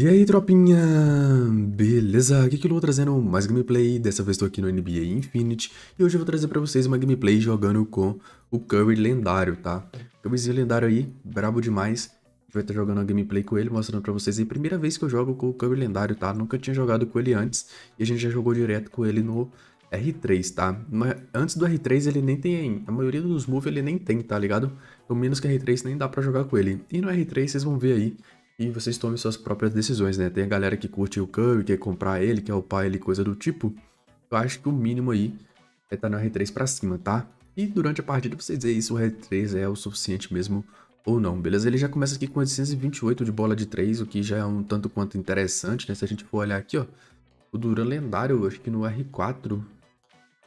E aí, tropinha, beleza? Aqui que eu vou trazendo mais gameplay, dessa vez estou aqui no NBA Infinite e hoje eu vou trazer para vocês uma gameplay jogando com o Curry lendário, tá? Curryzinho lendário aí, brabo demais, vai estar jogando a gameplay com ele, mostrando para vocês aí, primeira vez que eu jogo com o Curry lendário, tá? Nunca tinha jogado com ele antes e a gente já jogou direto com ele no R3, tá? Mas antes do R3 ele nem tem, a maioria dos moves ele nem tem, tá ligado? Pelo menos que R3 nem dá para jogar com ele, e no R3 vocês vão ver aí. E vocês tomem suas próprias decisões, né? Tem a galera que curte o Curry, quer comprar ele, quer upar ele, coisa do tipo. Eu acho que o mínimo aí é estar no R3 pra cima, tá? E durante a partida vocês veem se o R3 é o suficiente mesmo ou não, beleza? Ele já começa aqui com 828 de bola de 3, o que já é um tanto quanto interessante, né? Se a gente for olhar aqui, ó, o Durant lendário, acho que no R4,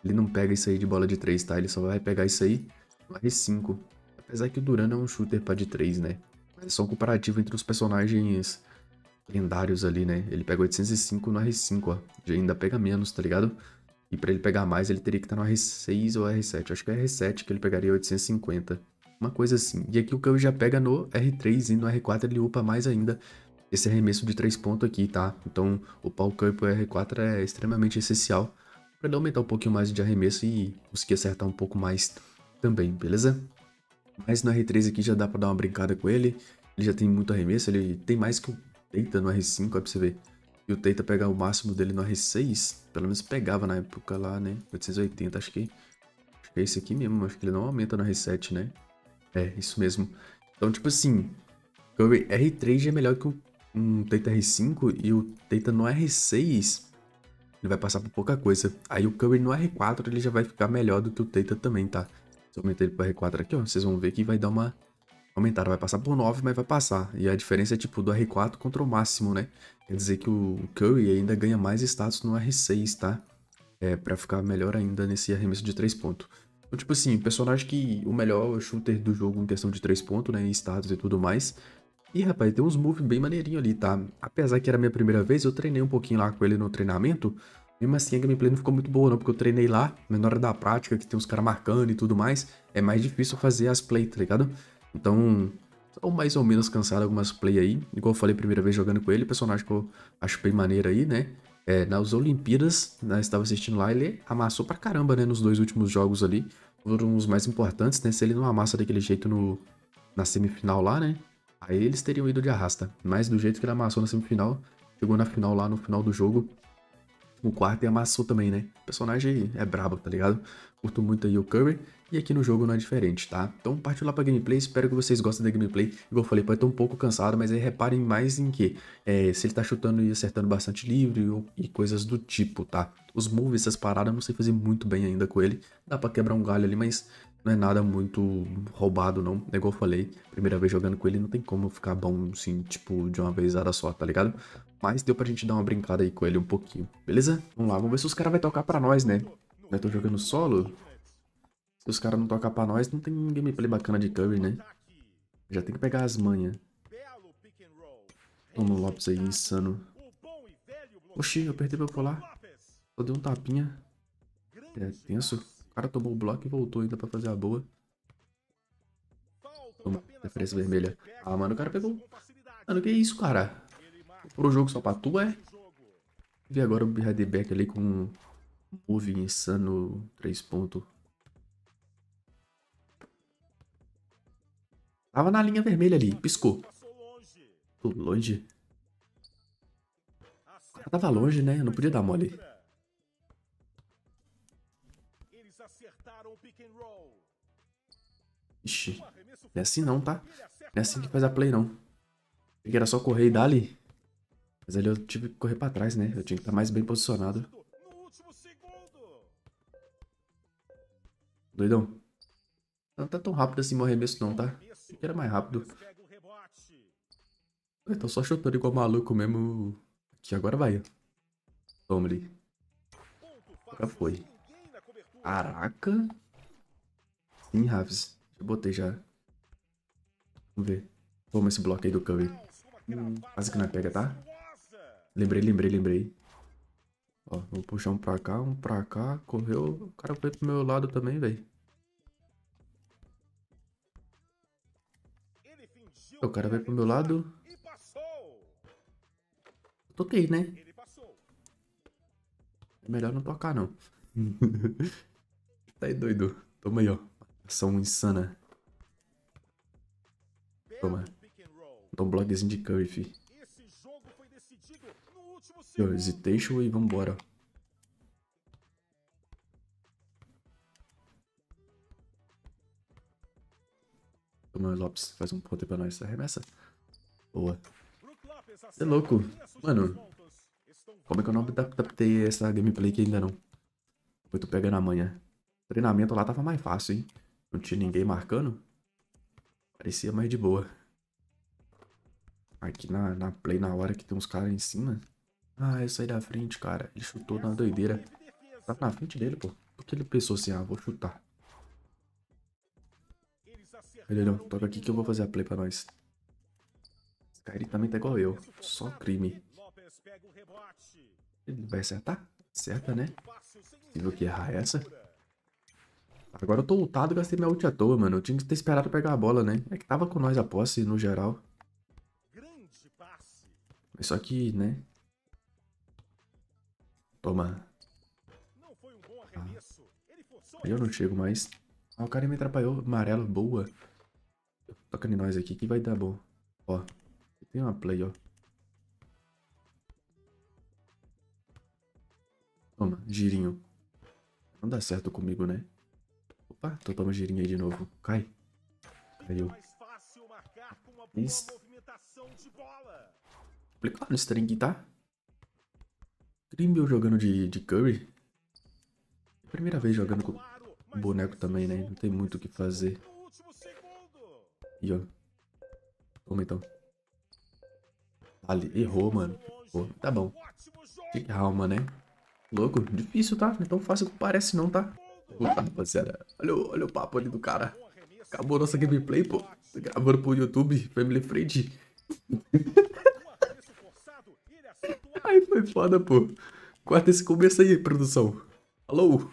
ele não pega isso aí de bola de 3, tá? Ele só vai pegar isso aí no R5. Apesar que o Durant é um shooter pra de 3, né? É só um comparativo entre os personagens lendários ali, né? Ele pega 805 no R5, ó. Já ainda pega menos, tá ligado? E pra ele pegar mais, ele teria que estar no R6 ou R7. Acho que é R7 que ele pegaria 850. Uma coisa assim. E aqui o Curry já pega no R3 e no R4 ele upa mais ainda esse arremesso de 3 pontos aqui, tá? Então, upar o Curry pro R4 é extremamente essencial pra ele aumentar um pouquinho mais de arremesso e conseguir acertar um pouco mais também, beleza? Mas no R3 aqui já dá pra dar uma brincada com ele. Ele já tem muito arremesso, ele tem mais que o Teta no R5, ó, pra você ver. E o Teta pegar o máximo dele no R6, pelo menos pegava na época lá, né? 880, acho que é esse aqui mesmo, acho que ele não aumenta no R7, né? É, isso mesmo. Então, tipo assim, Curry R3 já é melhor que um Teta R5 e o Teta no R6, ele vai passar por pouca coisa. Aí o Curry no R4, ele já vai ficar melhor do que o Teta também, tá? Se eu aumentar ele para R4 aqui, ó, vocês vão ver que vai dar uma aumentada. Vai passar por 9, mas vai passar. E a diferença é tipo do R4 contra o máximo, né? Quer dizer que o Curry ainda ganha mais status no R6, tá? É, pra ficar melhor ainda nesse arremesso de 3 pontos. Então, tipo assim, personagem que o melhor shooter do jogo em questão de 3 pontos, né? Em status e tudo mais. E, rapaz, tem uns moves bem maneirinho ali, tá? Apesar que era a minha primeira vez, eu treinei um pouquinho lá com ele no treinamento. Mesmo assim, a gameplay não ficou muito boa não, porque eu treinei lá, mas na hora da prática, que tem uns caras marcando e tudo mais, é mais difícil fazer as play, tá ligado? Então, estou mais ou menos cansado algumas play aí, igual eu falei a primeira vez jogando com ele, personagem que eu acho bem maneiro aí, né? É, nas Olimpíadas, né, estava assistindo lá, ele amassou pra caramba, né, nos dois últimos jogos ali, foram os mais importantes, né, se ele não amassa daquele jeito na semifinal lá, né, aí eles teriam ido de arrasta, mas do jeito que ele amassou na semifinal, chegou na final lá, no final do jogo, o quarto e amassou também, né? O personagem é brabo, tá ligado? Curto muito aí o Curry. E aqui no jogo não é diferente, tá? Então partiu lá pra gameplay. Espero que vocês gostem da gameplay. Igual eu falei, pode estar um pouco cansado, mas aí reparem mais em que se ele tá chutando e acertando bastante livre e coisas do tipo, tá? Os moves, essas paradas, não sei fazer muito bem ainda com ele. Dá pra quebrar um galho ali, mas não é nada muito roubado, não. É igual eu falei, primeira vez jogando com ele, não tem como ficar bom, assim, tipo, de uma vezada só, tá ligado? Mas deu pra gente dar uma brincada aí com ele um pouquinho, beleza? Vamos lá, vamos ver se os caras vão tocar pra nós, né? Eu tô jogando solo. Se os caras não tocar pra nós, não tem gameplay bacana de Curry, né? Já tem que pegar as manhas. Toma o Lopez aí, insano. Oxi, eu apertei pra pular. Só dei um tapinha. É tenso. O cara tomou o bloco e voltou ainda pra fazer a boa. Toma, referência vermelha. Ah, mano, o cara pegou. Mano, que isso, cara? Pro jogo só pra tu, é? Vi agora o Debayo ali com um move insano 3 pontos. Tava na linha vermelha ali, piscou. Tô longe. O cara tava longe, né? Eu não podia dar mole. Ixi, não é assim não, tá? Não é assim que faz a play, não. Porque era só correr e dar ali. Mas ali eu tive que correr pra trás, né? Eu tinha que estar mais bem posicionado. Doidão. Não tá tão rápido assim meu arremesso não, tá? Achei que era mais rápido. Eu tô só chutando igual maluco mesmo. Aqui, agora vai. Toma ali. Agora foi. Caraca. Sim, Raves. Eu botei já. Vamos ver. Toma esse bloco aí do Curry. Quase que não pega, tá? Lembrei. Ó, vou puxar um pra cá, correu. O cara foi pro meu lado também, velho. O cara veio pro meu lado. Toquei, né? É melhor não tocar, não. Tá aí, doido. Toma aí, ó. Ação insana. Toma. Dá um bloguezinho de Curry, fi. Yo, hesitation e vambora, ó. Toma, Lopez. Faz um ponto aí pra nós. Arremessa. Boa. Você é louco. Mano, como é que eu não adaptei essa gameplay aqui ainda não? Foi tu pegando a manha. O treinamento lá tava mais fácil, hein? Não tinha ninguém marcando. Parecia mais de boa. Aqui na play, na hora que tem uns caras em cima. Ah, eu saí da frente, cara. Ele chutou na doideira. Tá na frente dele, pô. Por que ele pensou assim? Ah, vou chutar. Ele não. Toca aqui que eu vou fazer a play pra nós. Esse cara ele também tá igual eu. Só crime. Ele vai acertar? Acerta, né? Se viu que errar essa. Agora eu tô lutado e gastei minha ult à toa, mano. Eu tinha que ter esperado pegar a bola, né? É que tava com nós a posse, no geral. Mas só que, né? Toma. Ah. Eu não chego mais. Ah, o cara me atrapalhou. Amarelo, boa. Toca em nós aqui que vai dar bom. Ó. Tem uma play, ó. Toma, girinho. Não dá certo comigo, né? Opa, então toma girinho aí de novo. Cai. Caiu. Complicado no string, tá? Crime eu jogando de Curry. Primeira vez jogando com boneco também, né? Não tem muito o que fazer. E ó. Toma então. Ali, errou, mano. Pô, tá bom. Que calma, né? Louco, difícil, tá? Não é tão fácil que parece não, tá? Puta, rapaziada. Olha o papo ali do cara. Acabou nossa gameplay, pô. Gravando pro YouTube, Family Friend. Aí foi foda, pô. Corta esse começo aí, produção. Alô?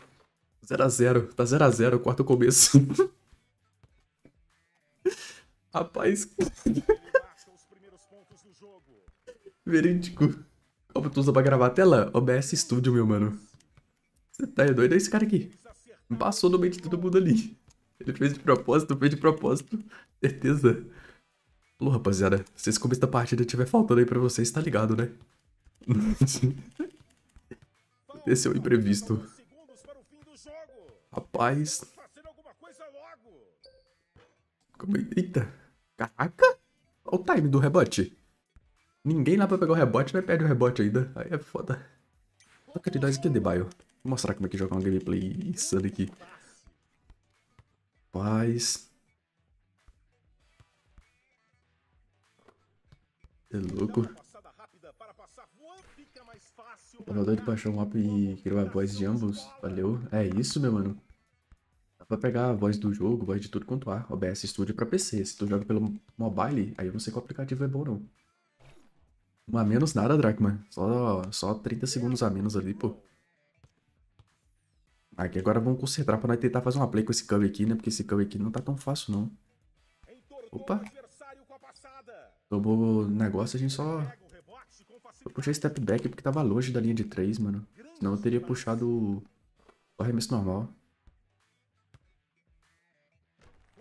0x0. Tá 0x0, corta o começo. Rapaz. Verídico. Como tu usa pra gravar a tela? OBS Studio, meu mano. Você tá doido? É esse cara aqui. Passou no meio de todo mundo ali. Ele fez de propósito, fez de propósito. Certeza. Alô, rapaziada. Se esse começo da partida estiver faltando aí pra vocês, tá ligado, né? Aconteceu imprevisto. Rapaz. Eita. Caraca. Olha o time do rebote. Ninguém lá pra pegar o rebote, mas perde o rebote ainda. Aí é foda. Toca de nós aqui, Debayo. Vou mostrar como é que joga uma gameplay insana aqui. Paz. É louco. Tava doido pra achar um mapa e criar a voz de ambos. Valeu. É isso, meu mano. Dá pra pegar a voz do jogo, voz de tudo quanto há. OBS Studio pra PC. Se tu joga pelo mobile, aí eu não sei qual aplicativo é bom, não. Uma menos nada, Drachma. Só 30 segundos a menos ali, pô. Aqui agora vamos concentrar pra nós tentar fazer uma play com esse Kavi aqui, né? Porque esse Kavi aqui não tá tão fácil, não. Opa. Tomou o negócio, a gente só... Eu puxei step back porque tava longe da linha de 3, mano. Senão eu teria puxado o arremesso normal.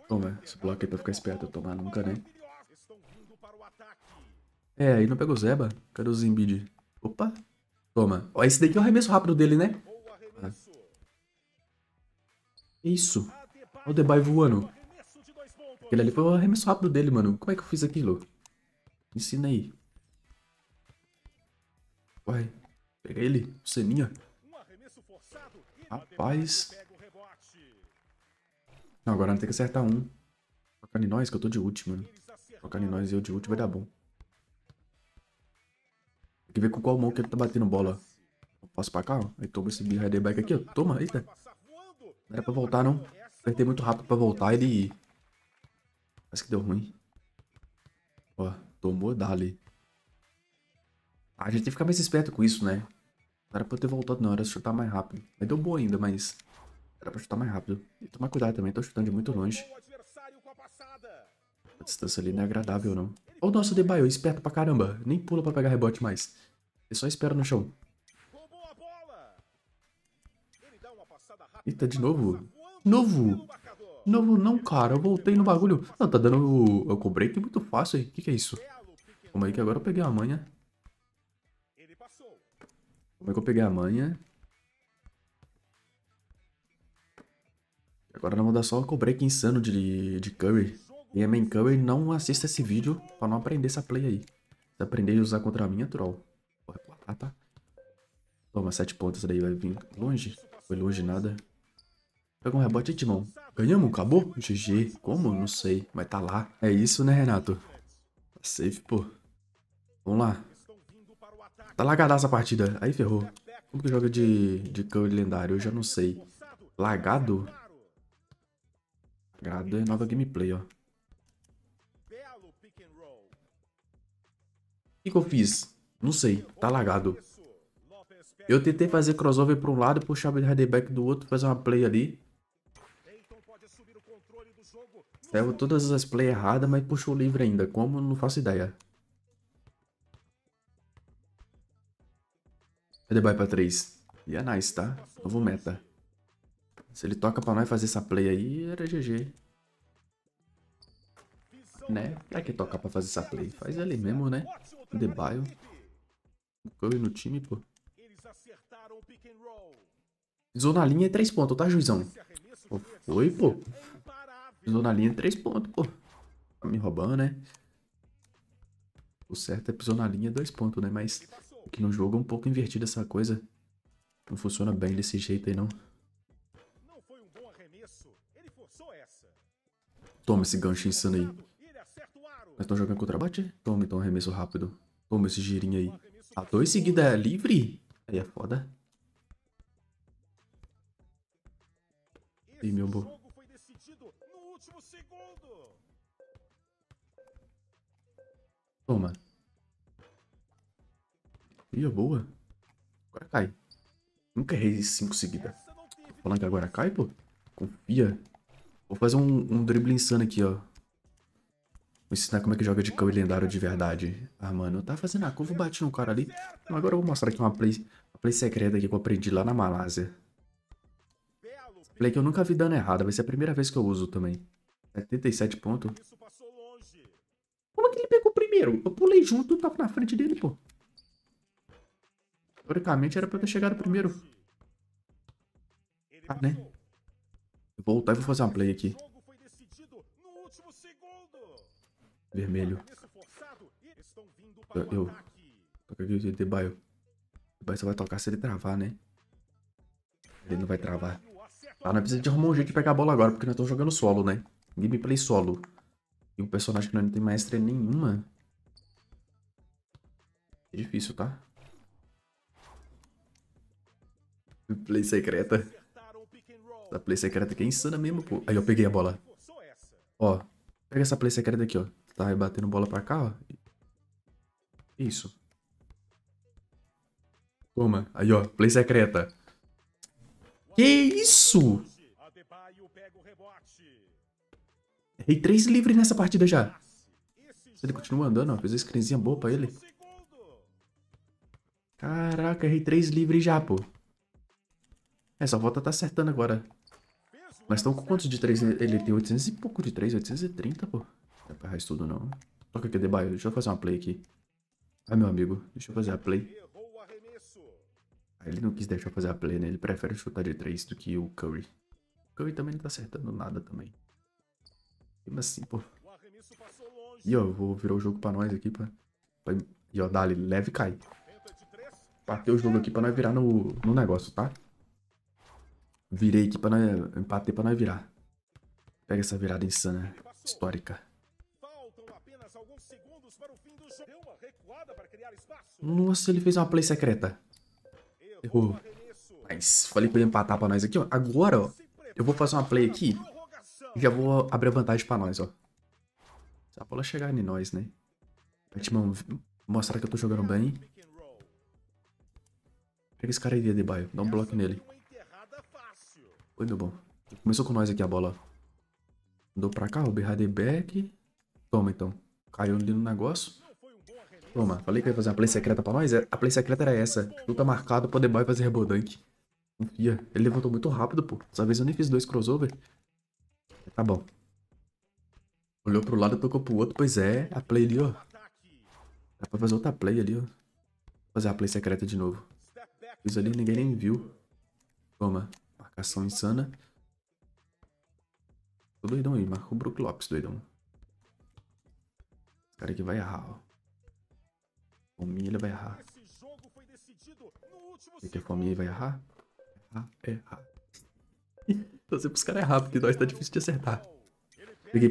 Toma, esse bloco aí pra ficar esperto. Eu tomar nunca, né? É, aí não pegou o Zeba. Cadê o Zimbid? Opa. Toma. Ó, esse daqui é o arremesso rápido dele, né? Ah. Isso. Olha o Debayo voando. Aquele ali foi o arremesso rápido dele, mano. Como é que eu fiz aquilo? Ensina aí. Vai. Pega ele. Ceninha. Rapaz. Não, agora não tem que acertar um. Tocar em nós, que eu tô de ult, mano. Tocar em nós e eu de ult vai dar bom. Tem que ver com qual mão que ele tá batendo bola. Eu passo pra cá, ó. Aí toma esse behind back aqui, ó. Toma, eita. Não era pra voltar, não. Apertei muito rápido pra voltar, ele... Parece que deu ruim. Ó, tomou, dali. Ah, a gente tem que ficar mais esperto com isso, né? Não era pra eu ter voltado, não. Era chutar mais rápido. Mas deu boa ainda, mas... Era pra chutar mais rápido. E tomar cuidado também. Tô chutando de muito longe. A distância ali não é agradável, não. Ó, o nosso Debayo, esperto pra caramba. Nem pula pra pegar rebote mais. Ele só espera no chão. Eita, de novo? Novo? Novo não, cara. Eu voltei no bagulho. Não, tá dando... Eu cobrei que é muito fácil aí. O que que é isso? Como é que agora eu peguei a manha? Como é que eu peguei a manha? Agora na moda só com o break insano de Curry. E a main Curry, não assista esse vídeo pra não aprender essa play aí. Se aprender a usar contra a minha, troll. Ah, tá. Toma, 7 pontos daí, vai vir longe. Foi longe nada. Pega um rebote aí, Timão. Ganhamos, acabou? GG. Como? Não sei. Mas tá lá. É isso, né, Renato? Tá safe, pô. Vamos lá. Tá lagada essa partida. Aí ferrou. Como que joga de Curry lendário? Eu já não sei. Lagado? Agrada, nova gameplay, ó. O que eu fiz? Não sei, tá lagado. Eu tentei fazer crossover para um lado, puxar o head back do outro, fazer uma play ali. Levo todas as plays erradas, mas puxou livre ainda. Como? Não faço ideia. Debayo para 3. E é nice, tá? Novo meta. Se ele toca pra nós fazer essa play aí, era GG. Né? Pra que tocar pra fazer essa play? Faz ele mesmo, né? Debayo. O Curry no time, pô. Pisou na linha e 3 pontos, tá, juizão? Pô, foi, pô. Pisou na linha e 3 pontos, pô. Tá me roubando, né? O certo é pisou na linha e 2 pontos, né? Mas aqui no jogo é um pouco invertida essa coisa. Não funciona bem desse jeito aí, não. Toma esse gancho insano aí. Nós estamos jogando contra bate? Toma então, arremesso rápido. Toma esse girinho aí. A 2 seguida é livre? Aí é foda. Ih, meu bom. Toma. Ih, boa. Agora cai. Nunca errei 5 seguidas. Tô falando que agora cai, pô? Confia. Vou fazer um drible insano aqui, ó. Vou ensinar como é que joga de Curry lendário de verdade. Ah, mano, eu tava fazendo a curva, bati no cara ali. Não, agora eu vou mostrar aqui uma play secreta aqui que eu aprendi lá na Malásia. Play que eu nunca vi dando errada, vai ser a primeira vez que eu uso também. 77 pontos. Como é que ele pegou primeiro? Eu pulei junto e tava na frente dele, pô. Teoricamente era pra eu ter chegado primeiro. Ah, né? Vou voltar e vou fazer uma play aqui. Vermelho. Eu. Toca aqui o Debayo. Debayo só vai tocar se ele travar, né? Ele não vai travar. Ah, nós precisamos de arrumar um jeito de pegar a bola agora, porque nós estamos jogando solo, né? Gameplay solo. E um personagem que não tem maestria nenhuma. É difícil, tá? Play secreta. Essa play secreta aqui é insana mesmo, pô. Aí eu peguei a bola. Ó, pega essa play secreta aqui, ó. Tá batendo bola pra cá, ó. Isso. Toma. Aí, ó, play secreta. Que isso? Errei 3 livres nessa partida já. Ele continua andando, ó. Fez uma screenzinha boa pra ele. Caraca, errei 3 livres já, pô. Essa volta tá acertando agora. Nós estamos com quantos de 3? Ele tem 800 e pouco de 3, 830, pô. Não dá pra errar isso tudo, não. Toca aqui, Debayo. Deixa eu fazer uma play aqui. Ah, meu amigo. Deixa eu fazer a play. Ah, ele não quis deixar eu fazer a play, né? Ele prefere chutar de 3 do que o Curry. O Curry também não tá acertando nada também. Mas assim, pô. E ó, eu vou virar o jogo pra nós aqui, pô. E ó, dali, leve e cai. Bateu o jogo aqui pra nós virar no negócio, tá? Virei aqui pra nós... Empatei pra nós virar. Pega essa virada insana. Histórica. Nossa, ele fez uma play secreta. Errou. Mas falei que eu ia empatar pra nós aqui, ó. Agora, ó. Eu vou fazer uma play aqui. E já vou abrir a vantagem pra nós, ó. Se a bola chegar em nós, né? Pra te mostrar que eu tô jogando bem. Pega esse cara aí, Debayo. Dá um bloco nele. Oi, meu bom. Começou com nós aqui a bola. Andou pra cá, o behind the back. Toma, então. Caiu ali no negócio. Toma, falei que ia fazer uma play secreta pra nós? A play secreta era essa. Luta marcado pro Debayo fazer rebodunk. Confia. Ele levantou muito rápido, pô. Dessa vez eu nem fiz dois crossover. Tá bom. Olhou pro lado, tocou pro outro. Pois é, a play ali, ó. Dá pra fazer outra play ali, ó. Vou fazer a play secreta de novo. Fiz ali, ninguém nem viu. Toma. Marcação insana. Tô doidão aí. Marcou o Brook Lopes, doidão. Esse cara aqui vai errar, ó. Fominha, ele vai errar. Ele que é fominha e vai errar? Errar. Tô sempre pros caras errar, porque nós tá difícil de acertar. Peguei.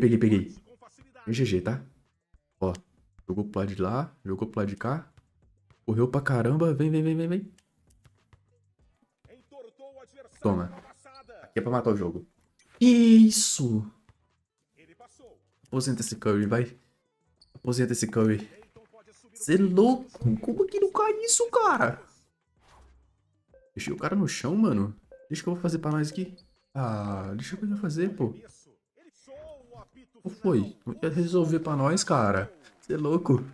É GG, tá? Ó. Jogou pro lado de lá, jogou pro lado de cá. Correu pra caramba. Vem. Toma. Aqui é pra matar o jogo. Isso! Aposenta esse Curry, vai. Aposenta esse Curry. Você é louco? Como que não cai isso, cara? Deixei o cara no chão, mano. Deixa que eu vou fazer pra nós aqui. Ah, deixa que eu vou fazer, pô. Qual foi? Não ia resolver pra nós, cara. Você é louco?